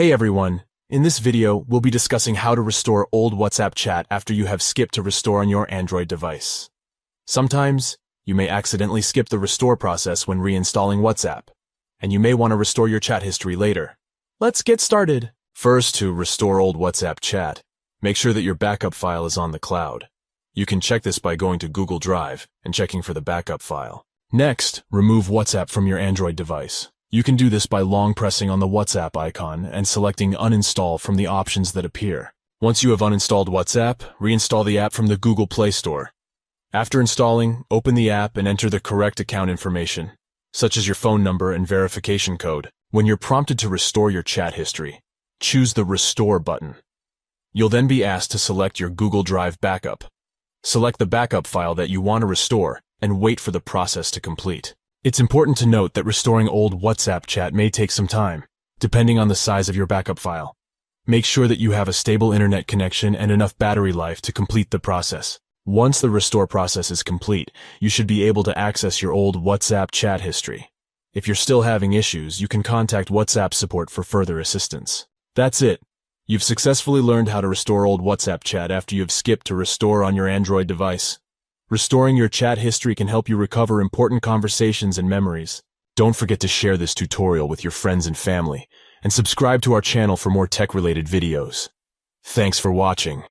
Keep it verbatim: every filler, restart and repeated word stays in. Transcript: Hey everyone, in this video, we'll be discussing how to restore old WhatsApp chat after you have skipped to restore on your Android device. Sometimes, you may accidentally skip the restore process when reinstalling WhatsApp, and you may want to restore your chat history later. Let's get started! First, to restore old WhatsApp chat, make sure that your backup file is on the cloud. You can check this by going to Google Drive and checking for the backup file. Next, remove WhatsApp from your Android device. You can do this by long-pressing on the WhatsApp icon and selecting Uninstall from the options that appear. Once you have uninstalled WhatsApp, reinstall the app from the Google Play Store. After installing, open the app and enter the correct account information, such as your phone number and verification code. When you're prompted to restore your chat history, choose the Restore button. You'll then be asked to select your Google Drive backup. Select the backup file that you want to restore and wait for the process to complete. It's important to note that restoring old WhatsApp chat may take some time, depending on the size of your backup file. Make sure that you have a stable internet connection and enough battery life to complete the process. Once the restore process is complete, you should be able to access your old WhatsApp chat history. If you're still having issues, you can contact WhatsApp support for further assistance. That's it. You've successfully learned how to restore old WhatsApp chat after you've skipped to restore on your Android device. Restoring your chat history can help you recover important conversations and memories. Don't forget to share this tutorial with your friends and family, and subscribe to our channel for more tech-related videos. Thanks for watching.